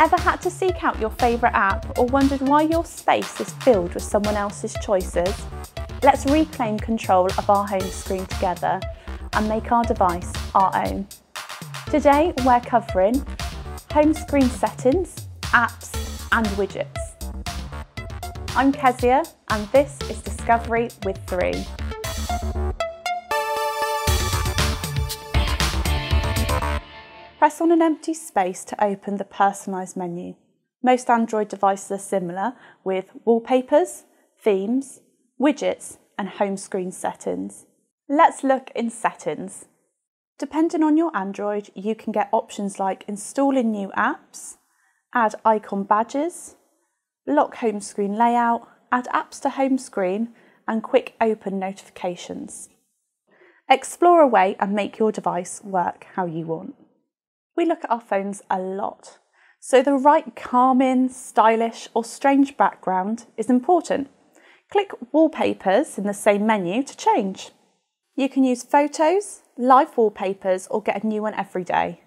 Ever had to seek out your favourite app or wondered why your space is filled with someone else's choices? Let's reclaim control of our home screen together and make our device our own. Today we're covering home screen settings, apps and widgets. I'm Kezia and this is Discovery with Three. Press on an empty space to open the personalised menu. Most Android devices are similar, with wallpapers, themes, widgets and home screen settings. Let's look in settings. Depending on your Android, you can get options like installing new apps, add icon badges, lock home screen layout, add apps to home screen and quick open notifications. Explore away and make your device work how you want. We look at our phones a lot, so the right calming, stylish or strange background is important. Click Wallpapers in the same menu to change. You can use photos, live wallpapers or get a new one every day.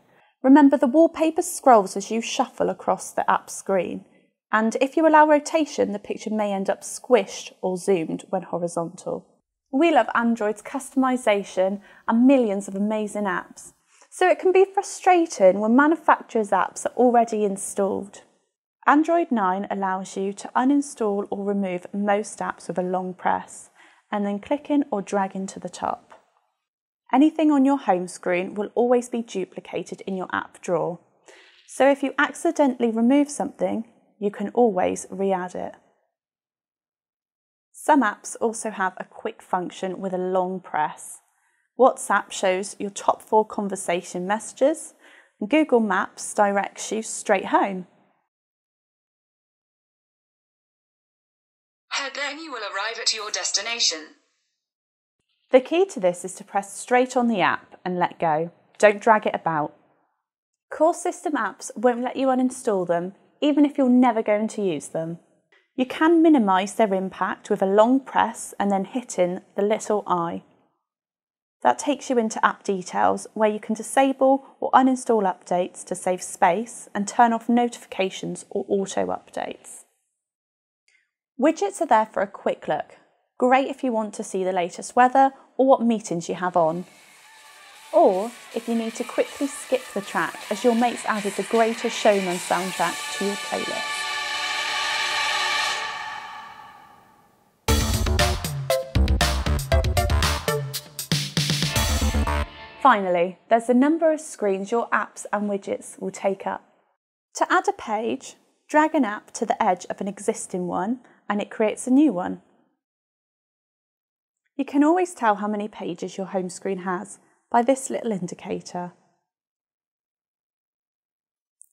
Remember, the wallpaper scrolls as you shuffle across the app screen, and if you allow rotation, the picture may end up squished or zoomed when horizontal. We love Android's customisation and millions of amazing apps. So it can be frustrating when manufacturers' apps are already installed. Android 9 allows you to uninstall or remove most apps with a long press, and then clicking or dragging to the top. Anything on your home screen will always be duplicated in your app drawer. So if you accidentally remove something, you can always re-add it. Some apps also have a quick function with a long press. WhatsApp shows your top 4 conversation messages, and Google Maps directs you straight home. Then you will arrive at your destination. The key to this is to press straight on the app and let go. Don't drag it about. Core system apps won't let you uninstall them, even if you're never going to use them. You can minimise their impact with a long press and then hitting the little I. That takes you into app details, where you can disable or uninstall updates to save space and turn off notifications or auto updates. Widgets are there for a quick look. Great if you want to see the latest weather or what meetings you have on. Or if you need to quickly skip the track as your mates added the Greatest Showman soundtrack to your playlist. Finally, there's the number of screens your apps and widgets will take up. To add a page, drag an app to the edge of an existing one and it creates a new one. You can always tell how many pages your home screen has by this little indicator.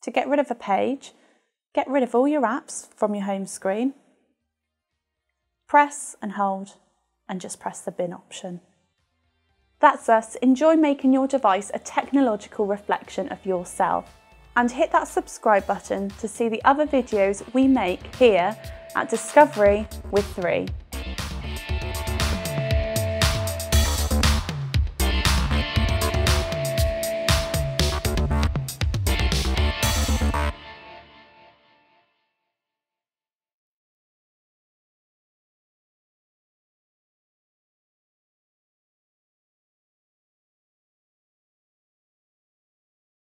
To get rid of a page, get rid of all your apps from your home screen. Press and hold and just press the bin option. That's us. Enjoy making your device a technological reflection of yourself. And hit that subscribe button to see the other videos we make here at Discovery with Three.